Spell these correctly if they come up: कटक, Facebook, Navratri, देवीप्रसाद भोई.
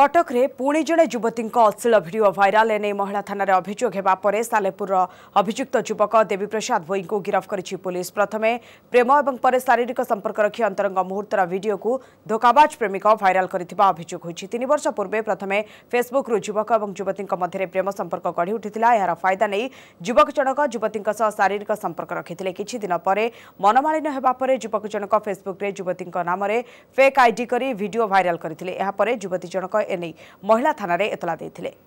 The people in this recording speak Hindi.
कटक रे पुणी जड़े युवती अश्लील भिड भाइराल एने महिला थाना अभियोग होगापर सालेपुर अभियुक्त युवक देवीप्रसाद भोई को गिरफ कर पुलिस प्रथम प्रेम और पर शारीरिक संपर्क रखी अंतरंग मुहूर्तर भिडियो को धोखाबाज प्रेमिक भाइराल करथिबा अभियोग होछि। 3 वर्ष पूर्वे प्रथम फेसबुक रु युवक और युवती मध्य प्रेम संपर्क गढ़ी उठिथिला। यार फायदा नहीं युवक जनक युवती शारीरिक संपर्क रखिथिले। किछि दिन पर मनमालिन हेबा पर युवक जनक फेसबुक रे युवती नाम रे फेक आईडी करी भिडियो भाइराल करथिले। एहा पर युवती जनक एने महिला थाना रे एतला देथिले।